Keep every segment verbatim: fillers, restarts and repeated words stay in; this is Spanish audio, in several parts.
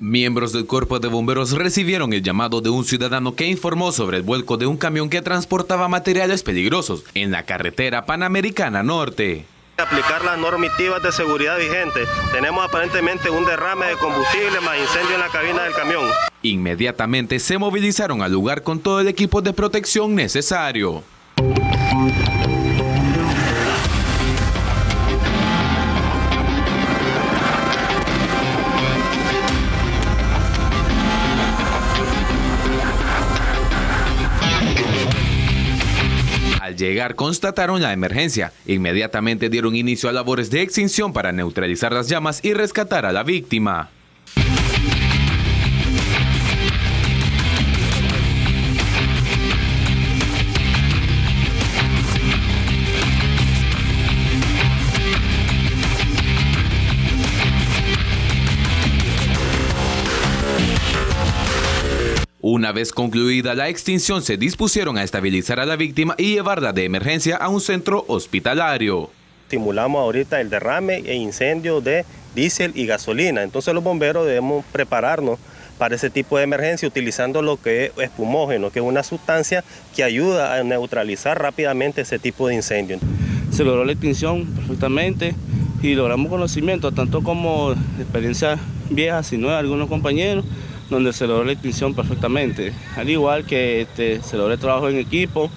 Miembros del Cuerpo de Bomberos recibieron el llamado de un ciudadano que informó sobre el vuelco de un camión que transportaba materiales peligrosos en la carretera Panamericana Norte. Aplicar las normativas de seguridad vigentes. Tenemos aparentemente un derrame de combustible más incendio en la cabina del camión. Inmediatamente se movilizaron al lugar con todo el equipo de protección necesario. Al llegar constataron la emergencia. Inmediatamente dieron inicio a labores de extinción para neutralizar las llamas y rescatar a la víctima. Una vez concluida la extinción, se dispusieron a estabilizar a la víctima y llevarla de emergencia a un centro hospitalario. Simulamos ahorita el derrame e incendio de diésel y gasolina. Entonces los bomberos debemos prepararnos para ese tipo de emergencia utilizando lo que es espumógeno, que es una sustancia que ayuda a neutralizar rápidamente ese tipo de incendio. Se logró la extinción perfectamente y logramos conocimiento, tanto como experiencias viejas y nuevas de algunos compañeros, donde se logró la extinción perfectamente, al igual que este, se logró el trabajo en equipo.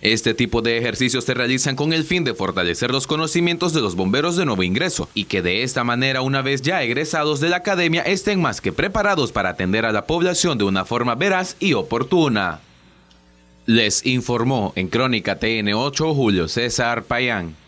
Este tipo de ejercicios se realizan con el fin de fortalecer los conocimientos de los bomberos de nuevo ingreso y que de esta manera, una vez ya egresados de la academia, estén más que preparados para atender a la población de una forma veraz y oportuna. Les informó en Crónica T N ocho Julio César Payán.